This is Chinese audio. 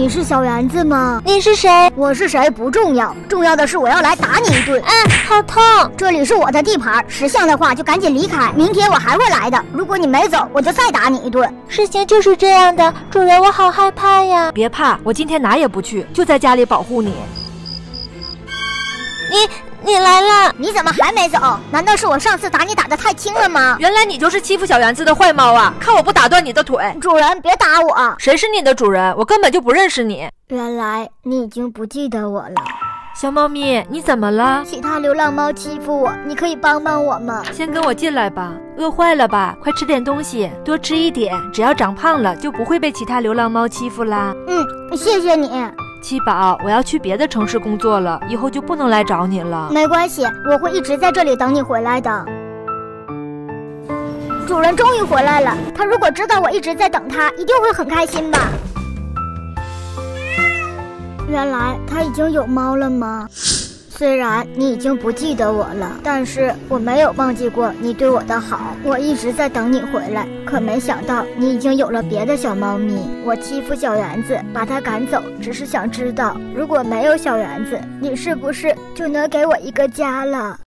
你是小园子吗？你是谁？我是谁不重要，重要的是我要来打你一顿。哎，好痛！这里是我的地盘，识相的话就赶紧离开。明天我还会来的。如果你没走，我就再打你一顿。事情就是这样的，主人，我好害怕呀！别怕，我今天哪也不去，就在家里保护你。你来了！你怎么还没走？难道是我上次打你打得太轻了吗？原来你就是欺负小园子的坏猫啊！看我不打断你的腿！主人，别打我！谁是你的主人？我根本就不认识你。原来你已经不记得我了。小猫咪，你怎么了？其他流浪猫欺负我，你可以帮帮我吗？先跟我进来吧。饿坏了吧？快吃点东西，多吃一点，只要长胖了就不会被其他流浪猫欺负啦。嗯，谢谢你。七宝，我要去别的城市工作了，以后就不能来找你了。没关系，我会一直在这里等你回来的。主人终于回来了，他如果知道我一直在等他，一定会很开心吧。原来他已经有猫了吗？虽然你已经不记得我了，但是我没有忘记过你对我的好。我一直在等你回来，可没想到你已经有了别的小猫咪。我欺负小园子，把它赶走，只是想知道，如果没有小园子，你是不是就能给我一个家了？